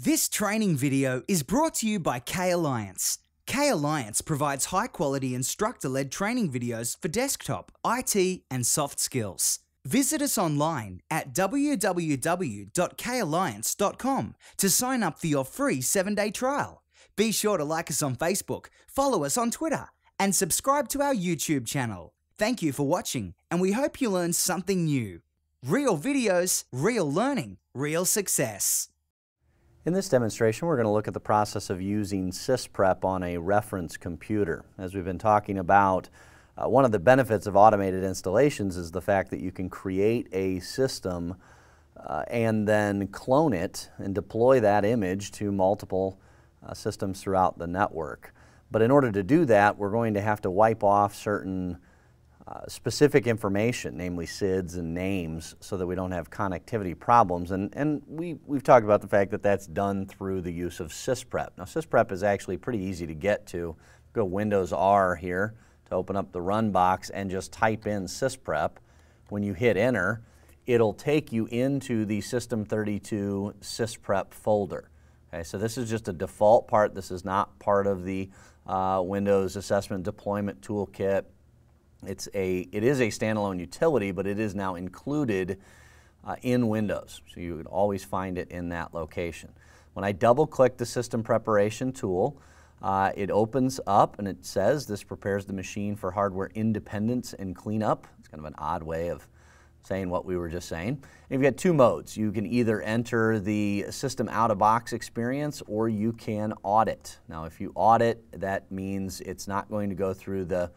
This training video is brought to you by K-Alliance. K-Alliance provides high-quality instructor-led training videos for desktop, IT, and soft skills. Visit us online at www.kalliance.com to sign up for your free 7-day trial. Be sure to like us on Facebook, follow us on Twitter, and subscribe to our YouTube channel. Thank you for watching, and we hope you learn something new. Real videos, real learning, real success. In this demonstration, we're going to look at the process of using Sysprep on a reference computer. As we've been talking about, one of the benefits of automated installations is the fact that you can create a system and then clone it and deploy that image to multiple systems throughout the network. But in order to do that, we're going to have to wipe off certain specific information, namely SIDs and names, so that we don't have connectivity problems. And we've talked about the fact that that's done through the use of Sysprep. Now, Sysprep is actually pretty easy to get to. Go Windows R here to open up the run box and just type in Sysprep. When you hit enter, it'll take you into the System32 Sysprep folder. Okay, so this is just a default part. This is not part of the Windows Assessment Deployment Toolkit. It is a standalone utility, but it is now included in Windows, so you would always find it in that location. When I double-click the system preparation tool, it opens up and it says this prepares the machine for hardware independence and cleanup. It's kind of an odd way of saying what we were just saying. And you've got two modes. You can either enter the system out-of-box experience or you can audit. Now, if you audit, that means it's not going to go through the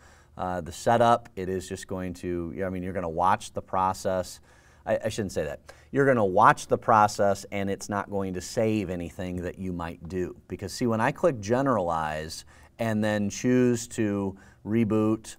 setup. It is just going to, you're going to watch the process. I shouldn't say that. You're going to watch the process and it's not going to save anything that you might do. Because see, when I click generalize and then choose to reboot,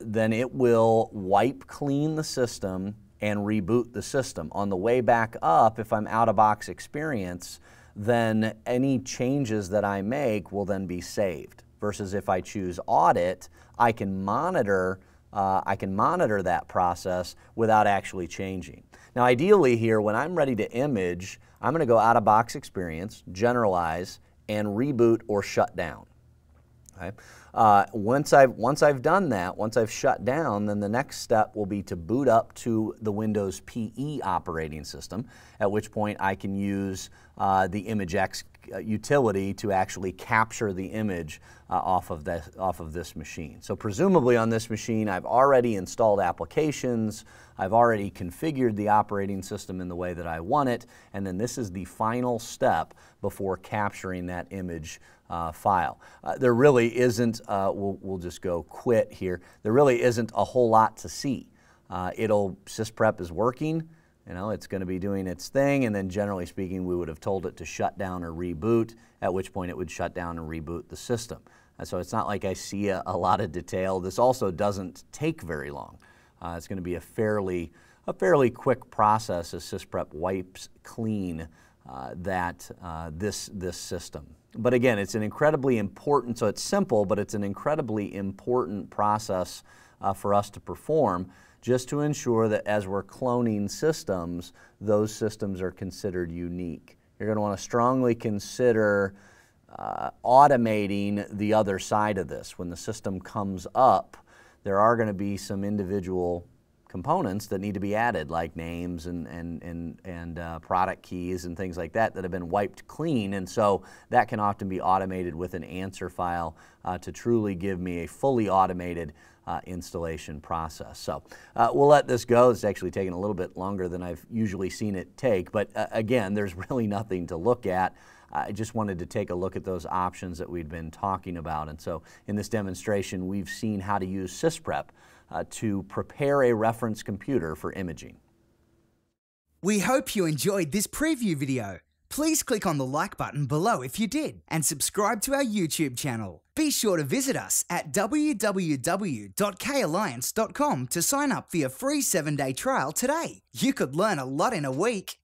then it will wipe clean the system and reboot the system. On the way back up, if I'm out of box experience, then any changes that I make will then be saved. Versus if I choose audit, I can monitor that process without actually changing. Now, ideally here, when I'm ready to image, I'm going to go out of box experience, generalize, and reboot or shut down. Okay? Once I've done that, once I've shut down, then the next step will be to boot up to the Windows PE operating system, at which point I can use the ImageX utility to actually capture the image off of this machine. So presumably on this machine, I've already installed applications, I've already configured the operating system in the way that I want it, and then this is the final step before capturing that image file. There really isn't, we'll just go quit here, there really isn't a whole lot to see. Sysprep is working. You know, it's going to be doing its thing, and then generally speaking, we would have told it to shut down or reboot, at which point it would shut down and reboot the system. And so it's not like I see a lot of detail. This also doesn't take very long. It's going to be a fairly quick process as Sysprep wipes clean this system. But again, it's an incredibly important, so it's simple, but it's an incredibly important process for us to perform, just to ensure that as we're cloning systems, those systems are considered unique. You're going to want to strongly consider automating the other side of this. When the system comes up, there are going to be some individual components that need to be added, like names and product keys and things like that that have been wiped clean, and so that can often be automated with an answer file to truly give me a fully automated installation process. So we'll let this go. It's actually taken a little bit longer than I've usually seen it take, but again, there's really nothing to look at. I just wanted to take a look at those options that we'd been talking about, and so in this demonstration we've seen how to use Sysprep to prepare a reference computer for imaging. We hope you enjoyed this preview video. Please click on the like button below if you did, and subscribe to our YouTube channel. Be sure to visit us at www.kalliance.com to sign up for your free 7-day trial today. You could learn a lot in a week.